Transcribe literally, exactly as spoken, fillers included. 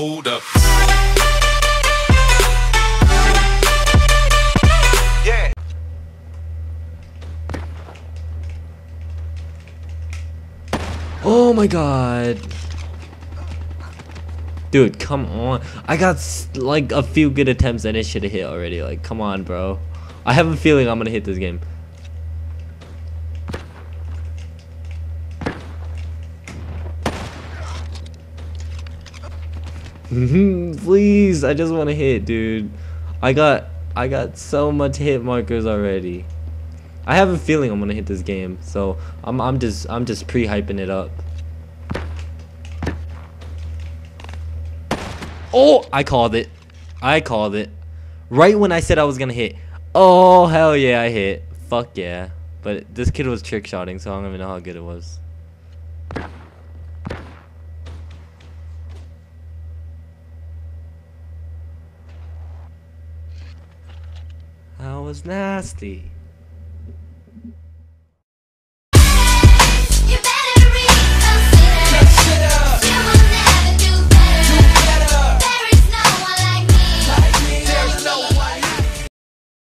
Hold up. Yeah. Oh my god. Dude, come on. I got like a few good attempts and it should have hit already. Like, come on, bro. I have a feeling I'm gonna hit this game. Please, I just want to hit, dude. I got I got so much hit markers already. I have a feeling I'm gonna hit this game, so I'm I'm just I'm just pre-hyping it up. Oh, I called it. I called it. Right when I said I was gonna hit. Oh hell yeah, I hit. Fuck yeah. But this kid was trick shotting, so I don't even know how good it was. That was nasty.